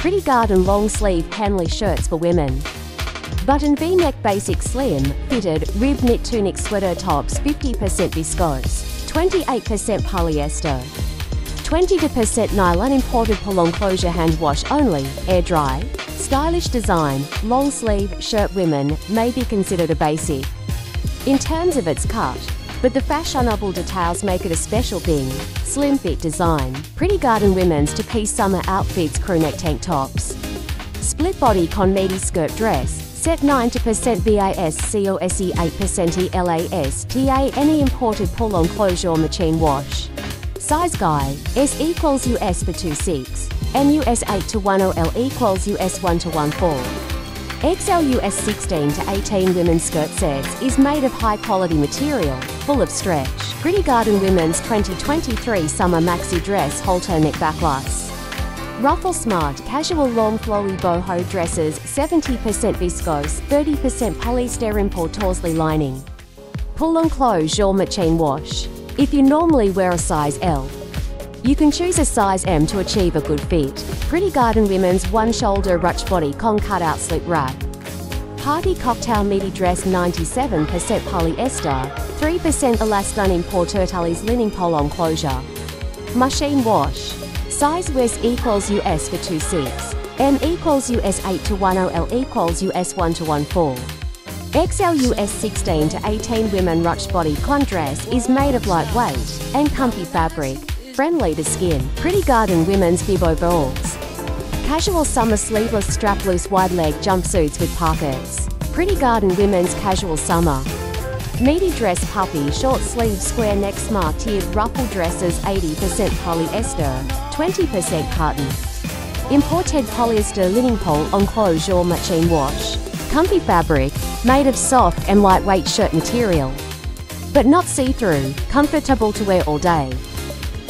Pretty Garden long sleeve Hanley shirts for women. Button V-neck basic slim, fitted, rib knit tunic sweater tops 50% viscose, 28% polyester, 20% nylon imported Poulon closure hand wash only, air dry. Stylish design, long sleeve shirt women may be considered a basic in terms of its cut, but the fashionable details make it a special thing. Slim fit design, Pretty Garden women's two-piece summer outfits crewneck tank tops. Split body con midi skirt dress, set 90% VISCOSE 8% ELASTANE imported Poulon closure machine wash. Size guide, S equals US for 26, NUS 8 to 10, L equals US 1 to 14. XL US 16 to 18 women's skirt sets is made of high quality material, full of stretch. Pretty Garden women's 2023 summer maxi dress halter neck backlace. Ruffle smart casual long flowy boho dresses 70% viscose, 30% polyester import torsley lining. Poulon closure machine wash. If you normally wear a size L, you can choose a size M to achieve a good fit. Pretty Garden women's one-shoulder ruch body con cutout slip wrap. Party cocktail midi dress 97% polyester, 3% elastan import Turtelli's linen Poulon closure. Machine wash. Size US equals US for 26, M equals US 8 to 10, L equals US 1 to 14. XL US 16 to 18 women ruch body con dress is made of lightweight and comfy fabric, friendly to skin. Pretty Garden women's bib overalls. Casual summer sleeveless strapless wide leg jumpsuits with pockets. Pretty Garden women's casual summer. Midi dress puffy short sleeve square neck smart tiered ruffle dresses 80% polyester, 20% cotton. Imported polyester linen Poulon closure machine wash. Comfy fabric, made of soft and lightweight shirt material, but not see-through, comfortable to wear all day.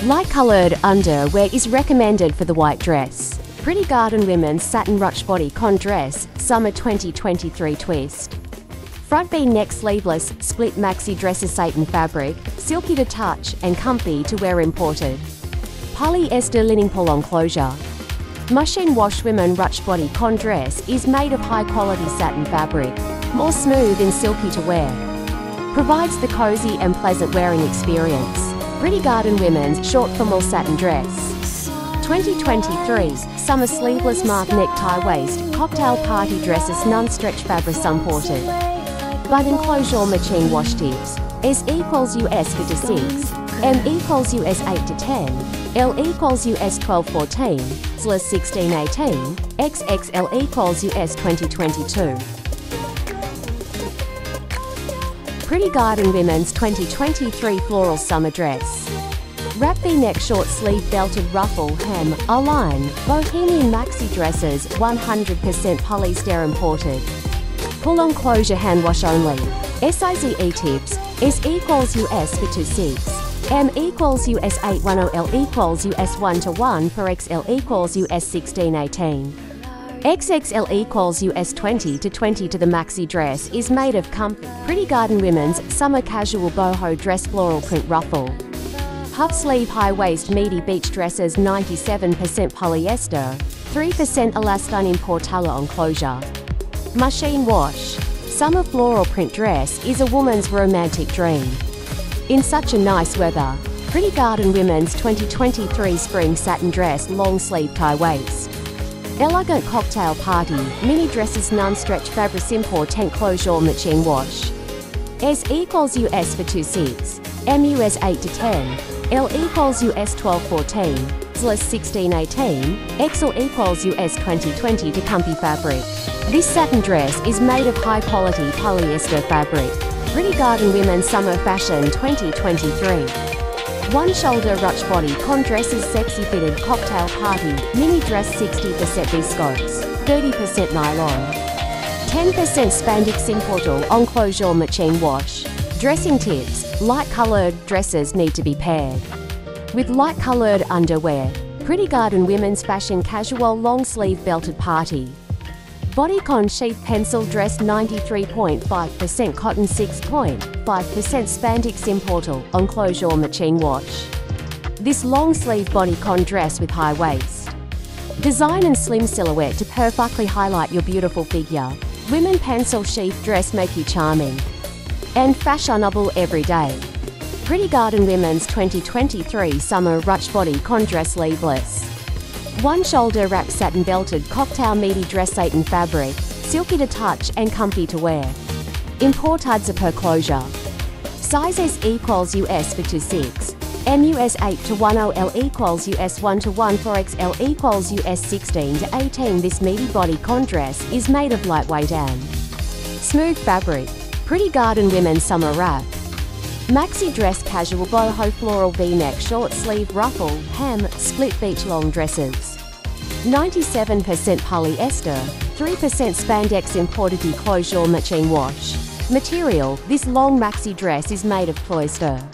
Light-coloured underwear is recommended for the white dress. Pretty Garden women's satin ruched body con dress, summer 2023 twist. Front V-neck sleeveless, split maxi dresses satin fabric, silky to touch and comfy to wear imported. Polyester linen Poulon closure. Machine wash women ruched body con dress is made of high-quality satin fabric, more smooth and silky to wear. Provides the cozy and pleasant wearing experience. Pretty Garden women's short formal satin dress. 2023 summer sleeveless mark necktie waist cocktail party dresses non-stretch fabric supported. Button closure machine wash tips. S equals US 56, M equals US 8 to 10, L equals US 12 14, SL 16 18, XXL equals US 2022. Pretty Garden women's 2023 floral summer dress. Wrap V-neck short sleeve belted ruffle hem, A-line, bohemian maxi dresses 100% polyester imported. Poulon closure hand wash only. SIZE tips, S equals US for 26, M equals US 810, L equals US 1 to 1 for XL equals US 1618. XXL equals US 20 to 20 to the maxi dress is made of comfy. Pretty Garden women's summer casual boho dress floral print ruffle. Puff sleeve high waist midi beach dresses 97% polyester, 3% elastan import Poulon closure. Machine wash. Summer floral print dress is a woman's romantic dream. In such a nice weather, Pretty Garden women's 2023 spring satin dress long sleeve tie waist. Elegant cocktail party, mini dresses non-stretch fabric import tank closure machine wash. S equals US for 26, M US 8 to 10, L equals US 12 14, SL 16 18, XL equals US 2020 to comfy fabric. This satin dress is made of high quality polyester fabric. Pretty Garden women's summer fashion 2023. One shoulder ruch body con dresses sexy fitted cocktail party, mini dress 60% viscose, 30% nylon, 10% spandex import Poulon closure machine wash. Dressing tips, light coloured dresses need to be paired with light coloured underwear. Pretty Garden women's fashion casual long sleeve belted party. Bodycon sheath pencil dress 93.5% cotton 6.5% spandex import Poulon closure machine wash. This long sleeve bodycon dress with high waist Design and slim silhouette to perfectly highlight your beautiful figure. Women pencil sheath dress make you charming and fashionable every day. Pretty Garden Women's 2023 Summer Ruch Body Con Dress Sleeveless. One shoulder wrap satin belted cocktail midi dress satin fabric, silky to touch and comfy to wear. Imported zipper closure. Sizes equals US for 2-6, US 8-10, L equals US 1-1, 4XL equals US 16-18. This midi body con dress is made of lightweight and smooth fabric. Pretty Garden Women's Summer Wrap. Maxi dress, casual boho, floral v-neck, short sleeve, ruffle, hem, split beach long dresses. 97% polyester, 3% spandex, imported enclosure, machine wash. Material, this long maxi dress is made of polyester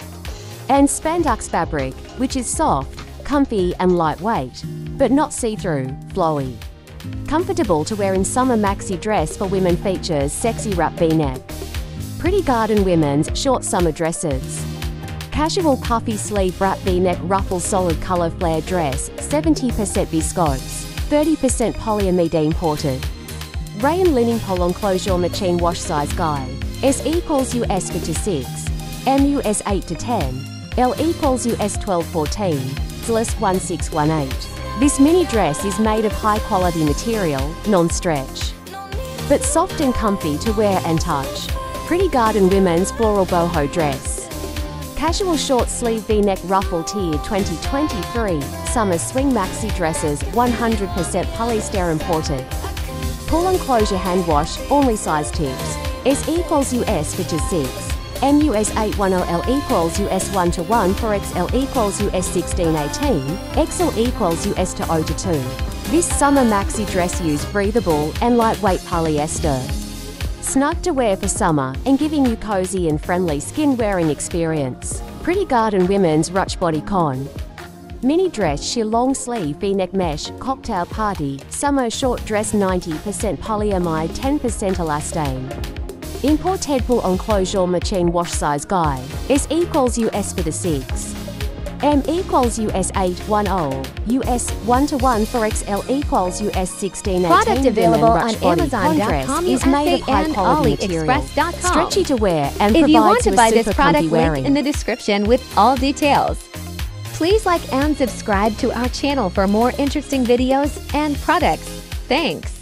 and spandex fabric, which is soft, comfy and lightweight, but not see-through, flowy. Comfortable to wear in summer, maxi dress for women features sexy wrap v-neck. Pretty Garden Women's short summer dresses. Casual puffy sleeve wrap v-neck, ruffle, solid color flare dress, 70% viscose, 30% polyamide, imported. Rayon linen polo enclosure, machine wash, size guide. S equals US 4-6, M US 8-10, L equals US 12-14, ZLS 1618. This mini dress is made of high quality material, non-stretch, but soft and comfy to wear and touch. Pretty Garden Women's floral boho dress. Casual short sleeve v-neck ruffle tiered 2023 summer swing maxi dresses, 100% polyester, imported. Pool enclosure hand wash, only size tips. S equals US 4-6, M US 8-10, L equals US 1-1, 4XL equals US 16-18, XL equals US 0-2. This summer maxi dress use breathable and lightweight polyester. Snug to wear for summer and giving you cozy and friendly skin wearing experience. Pretty Garden Women's Ruch Body Con. Mini dress, sheer long sleeve v-neck mesh, cocktail party, summer short dress, 90% polyamide, 10% elastane. Imported full enclosure, machine wash, size guide. S equals US 4-6. M equals US 8-10, US 1-1, 4XL equals US 16-18. Product available on Amazon.com, is made of high quality material, stretchy to wear, and if you want to buy this product, link in the description with all details. Please like and subscribe to our channel for more interesting videos and products. Thanks.